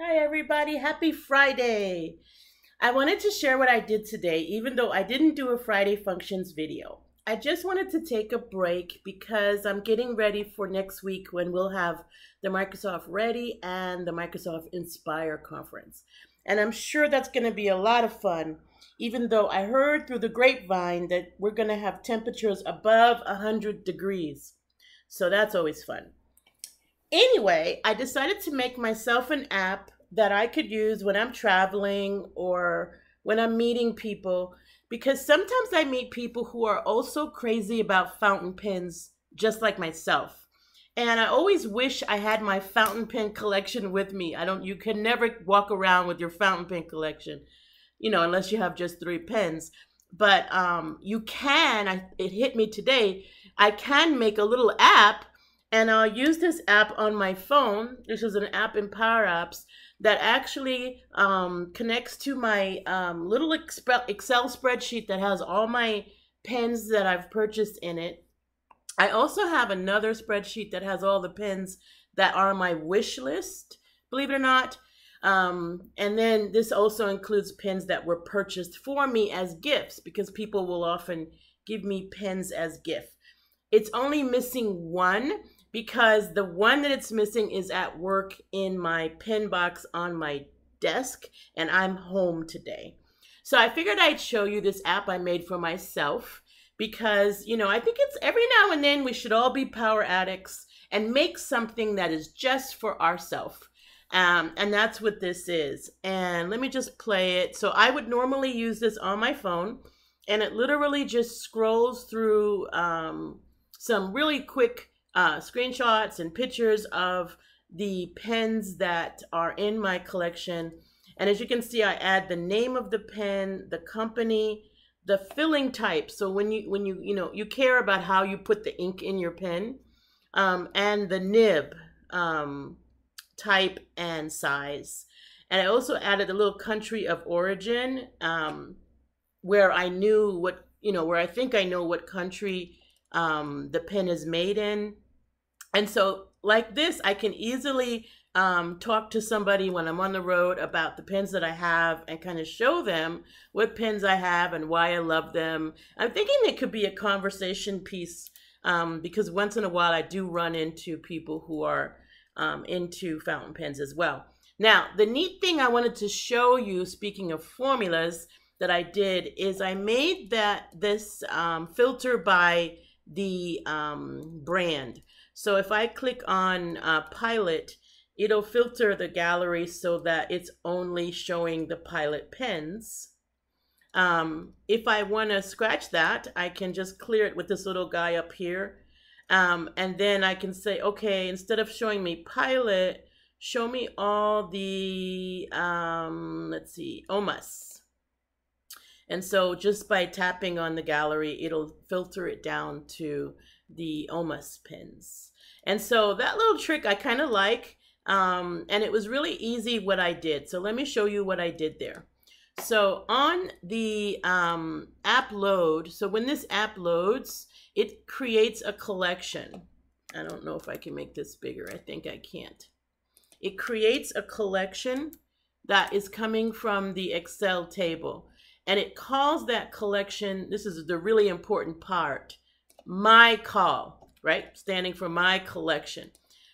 Hi everybody, happy Friday. I wanted to share what I did today, even though I didn't do a Friday Functions video. I just wanted to take a break because I'm getting ready for next week when we'll have the Microsoft Ready and the Microsoft Inspire Conference. And I'm sure that's going to be a lot of fun, even though I heard through the grapevine that we're going to have temperatures above 100 degrees. So that's always fun. Anyway, I decided to make myself an app that I could use when I'm traveling or when I'm meeting people, because sometimes I meet people who are also crazy about fountain pens, just like myself. And I always wish I had my fountain pen collection with me. You can never walk around with your fountain pen collection, you know, unless you have just 3 pens. But you can, it hit me today, I can make a little app. And I'll use this app on my phone. This is an app in Power Apps that actually connects to my little Excel spreadsheet that has all my pens that I've purchased in it. I also have another spreadsheet that has all the pens that are on my wish list, believe it or not. And then this also includes pens that were purchased for me as gifts, because people will often give me pens as gifts. It's only missing one, because the one that it's missing is at work in my pen box on my desk, and I'm home today. So I figured I'd show you this app I made for myself because, you know, I think it's every now and then we should all be power addicts and make something that is just for ourselves. And that's what this is. And let me just play it. So I would normally use this on my phone, and it literally just scrolls through some really quick screenshots and pictures of the pens that are in my collection. And as you can see, I add the name of the pen, the company, the filling type. So you care about how you put the ink in your pen, and the nib type and size. And I also added a little country of origin where I knew what, where I think I know what country the pen is made in. And so like this, I can easily talk to somebody when I'm on the road about the pens that I have and kind of show them what pens I have and why I love them. I'm thinking it could be a conversation piece because once in a while I do run into people who are into fountain pens as well. Now, the neat thing I wanted to show you, speaking of formulas, that I did is I made this filter by the brand. So if I click on Pilot, it'll filter the gallery so that it's only showing the Pilot pens. If I want to scratch that, I can just clear it with this little guy up here. And then I can say, okay, instead of showing me Pilot, show me all the, let's see, Omas. And so just by tapping on the gallery, it'll filter it down to the Omas pins. And so that little trick I kind of like, and it was really easy what I did. So let me show you what I did there. So on the app load, so when this app loads, it creates a collection. I don't know if I can make this bigger. I think I can't. It creates a collection that is coming from the Excel table. And it calls that collection, this is the really important part, my call, right? Standing for my collection.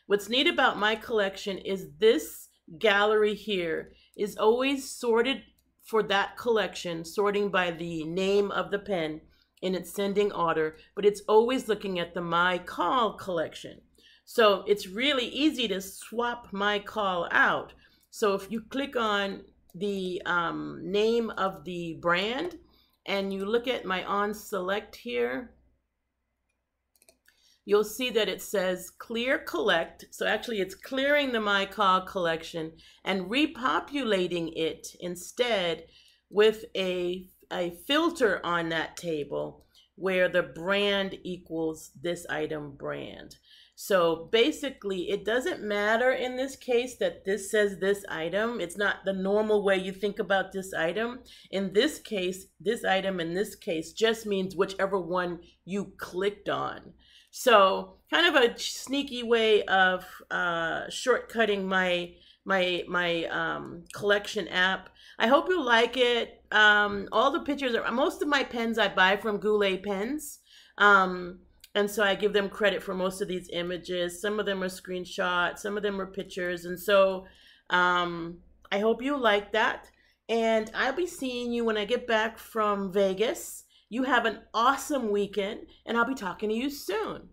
What's neat about my collection is this gallery here is always sorted for that collection, sorting by the name of the pen in its sending order, but it's always looking at the my call collection. So it's really easy to swap my call out. So if you click on the name of the brand and you look at my on select here, you'll see that it says clear collect. So actually it's clearing the my call collection and repopulating it instead with a filter on that table where the brand equals this item brand. So basically, it doesn't matter in this case that this says this item. It's not the normal way you think about this item. In this case, this item in this case just means whichever one you clicked on. So kind of a sneaky way of shortcutting my my collection app. I hope you like it. All the pictures are, most of my pens I buy from Goulet Pens. And so I give them credit for most of these images. Some of them are screenshots, some of them are pictures. And so I hope you like that. And I'll be seeing you when I get back from Vegas. You have an awesome weekend, and I'll be talking to you soon.